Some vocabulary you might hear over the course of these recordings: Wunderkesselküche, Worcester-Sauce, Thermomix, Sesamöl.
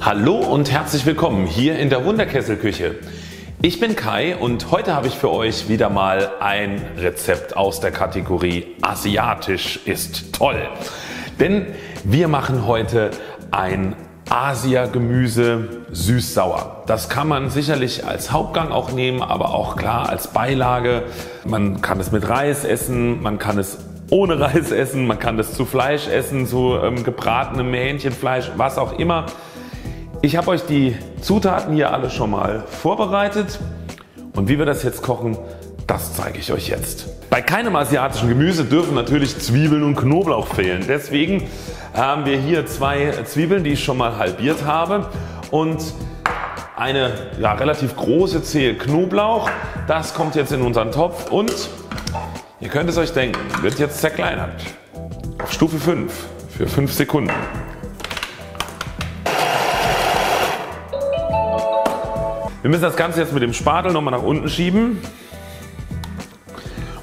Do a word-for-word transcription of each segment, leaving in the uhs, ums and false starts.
Hallo und herzlich willkommen hier in der Wunderkesselküche. Ich bin Kai und heute habe ich für euch wieder mal ein Rezept aus der Kategorie Asiatisch ist toll. Denn wir machen heute ein Asia-Gemüse süß-sauer. Das kann man sicherlich als Hauptgang auch nehmen, aber auch klar als Beilage. Man kann es mit Reis essen, man kann es ohne Reis essen, man kann das zu Fleisch essen, zu ähm, gebratenem Hähnchenfleisch, was auch immer. Ich habe euch die Zutaten hier alle schon mal vorbereitet und wie wir das jetzt kochen, das zeige ich euch jetzt. Bei keinem asiatischen Gemüse dürfen natürlich Zwiebeln und Knoblauch fehlen. Deswegen haben wir hier zwei Zwiebeln, die ich schon mal halbiert habe und eine ja, relativ große Zehe Knoblauch. Das kommt jetzt in unseren Topf und ihr könnt es euch denken, wird jetzt zerkleinert auf Stufe fünf für fünf Sekunden. Wir müssen das Ganze jetzt mit dem Spatel nochmal nach unten schieben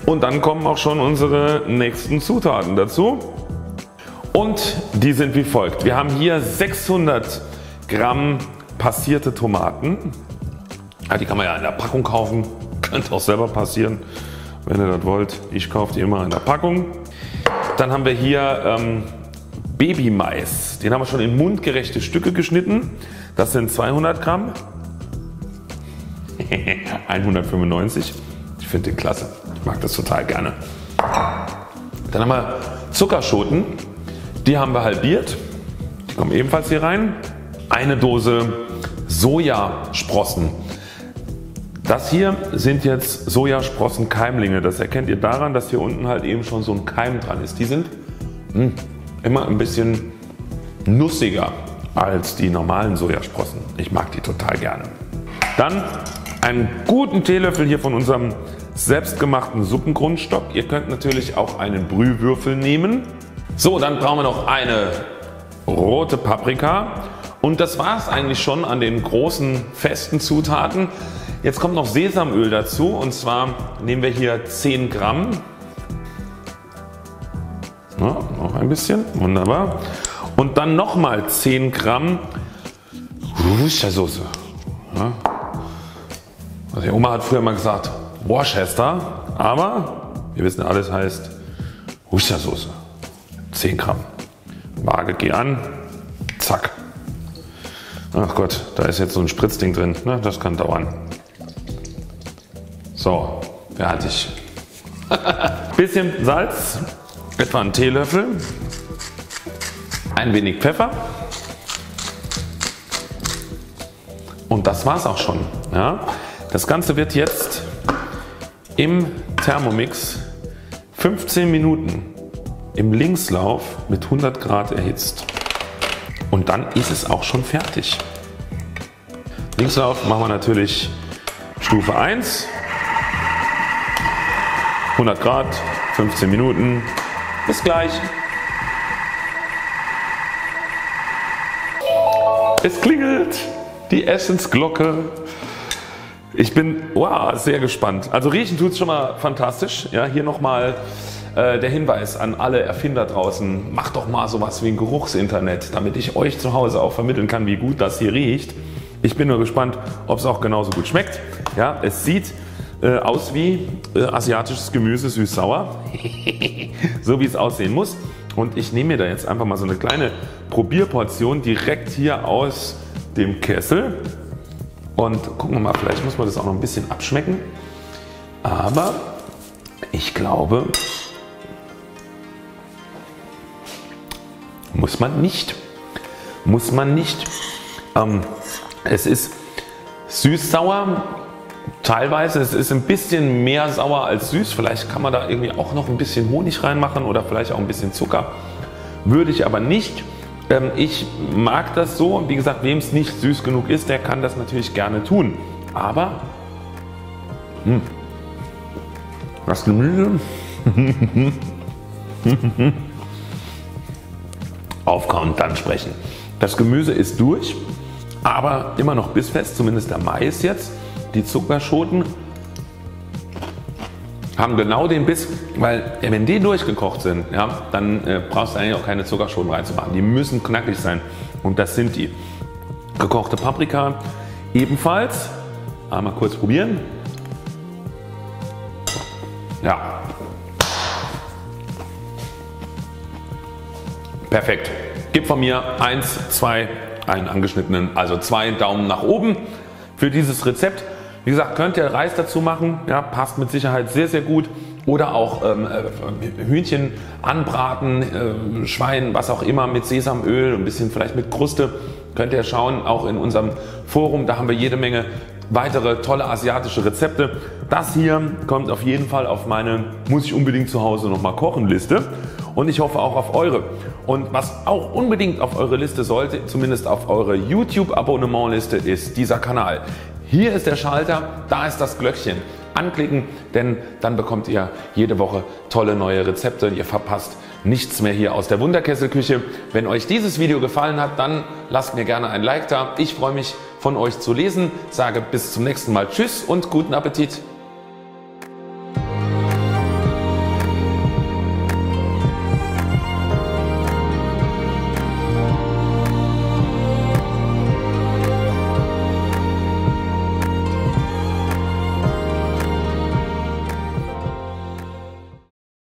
und dann kommen auch schon unsere nächsten Zutaten dazu und die sind wie folgt. Wir haben hier sechshundert Gramm passierte Tomaten, ja, die kann man ja in der Packung kaufen, könnte auch selber passieren, wenn ihr das wollt. Ich kaufe die immer in der Packung. Dann haben wir hier ähm, Babymais, den haben wir schon in mundgerechte Stücke geschnitten, das sind zweihundert Gramm. hundertfünfundneunzig. Ich finde den klasse. Ich mag das total gerne. Dann haben wir Zuckerschoten. Die haben wir halbiert. Die kommen ebenfalls hier rein. Eine Dose Sojasprossen. Das hier sind jetzt Sojasprossen-Keimlinge. Das erkennt ihr daran, dass hier unten halt eben schon so ein Keim dran ist. Die sind mh, immer ein bisschen nussiger als die normalen Sojasprossen. Ich mag die total gerne. Dann einen guten Teelöffel hier von unserem selbstgemachten Suppengrundstock. Ihr könnt natürlich auch einen Brühwürfel nehmen. So, dann brauchen wir noch eine rote Paprika und das war es eigentlich schon an den großen festen Zutaten. Jetzt kommt noch Sesamöl dazu und zwar nehmen wir hier zehn Gramm. Ja, noch ein bisschen, wunderbar. Und dann nochmal zehn Gramm Worcester-Sauce. Ja. Also die Oma hat früher mal gesagt Worcester, aber wir wissen alles heißt Worcester-Sauce. zehn Gramm. Waage geh an, zack. Ach Gott, da ist jetzt so ein Spritzding drin, ne? Das kann dauern. So, fertig. Bisschen Salz, etwa einen Teelöffel, ein wenig Pfeffer. Und das war's auch schon. Ja? Das Ganze wird jetzt im Thermomix fünfzehn Minuten im Linkslauf mit hundert Grad erhitzt. Und dann ist es auch schon fertig. Linkslauf machen wir natürlich Stufe eins. hundert Grad, fünfzehn Minuten. Bis gleich. Es klingelt die Essensglocke. Ich bin wow, sehr gespannt. Also riechen tut es schon mal fantastisch. Ja, hier nochmal äh, der Hinweis an alle Erfinder draußen. Macht doch mal sowas wie ein Geruchsinternet, damit ich euch zu Hause auch vermitteln kann, wie gut das hier riecht. Ich bin nur gespannt, ob es auch genauso gut schmeckt. Ja, es sieht äh, aus wie äh, asiatisches Gemüse süß-sauer. So wie es aussehen muss. Und ich nehme mir da jetzt einfach mal so eine kleine Probierportion direkt hier aus dem Kessel. Und gucken wir mal, vielleicht muss man das auch noch ein bisschen abschmecken, aber ich glaube, muss man nicht, muss man nicht. Ähm, es ist süß-sauer teilweise, es ist ein bisschen mehr sauer als süß, vielleicht kann man da irgendwie auch noch ein bisschen Honig reinmachen oder vielleicht auch ein bisschen Zucker, würde ich aber nicht. Ich mag das so und wie gesagt, wem es nicht süß genug ist, der kann das natürlich gerne tun. Aber mh, das Gemüse aufkauen und dann sprechen. Das Gemüse ist durch, aber immer noch bissfest, zumindest der Mais jetzt. Die Zuckerschoten haben genau den Biss, weil wenn die durchgekocht sind, ja, dann äh, brauchst du eigentlich auch keine Zuckerschoten reinzumachen. Die müssen knackig sein und das sind die. Gekochte Paprika ebenfalls. Einmal kurz probieren. Ja. Perfekt. Gib von mir eins, zwei, einen angeschnittenen, also zwei Daumen nach oben für dieses Rezept. Wie gesagt, könnt ihr Reis dazu machen, ja, passt mit Sicherheit sehr, sehr gut. Oder auch ähm, Hühnchen anbraten, äh, Schwein, was auch immer, mit Sesamöl, ein bisschen vielleicht mit Kruste. Könnt ihr schauen, auch in unserem Forum, da haben wir jede Menge weitere tolle asiatische Rezepte. Das hier kommt auf jeden Fall auf meine muss ich unbedingt zu Hause nochmal kochen Liste. Und ich hoffe auch auf eure. Und was auch unbedingt auf eure Liste sollte, zumindest auf eure YouTube-Abonnementliste, ist dieser Kanal. Hier ist der Schalter, da ist das Glöckchen. Anklicken, denn dann bekommt ihr jede Woche tolle neue Rezepte und ihr verpasst nichts mehr hier aus der Wunderkesselküche. Wenn euch dieses Video gefallen hat, dann lasst mir gerne ein Like da. Ich freue mich, von euch zu lesen. Sage bis zum nächsten Mal. Tschüss und guten Appetit.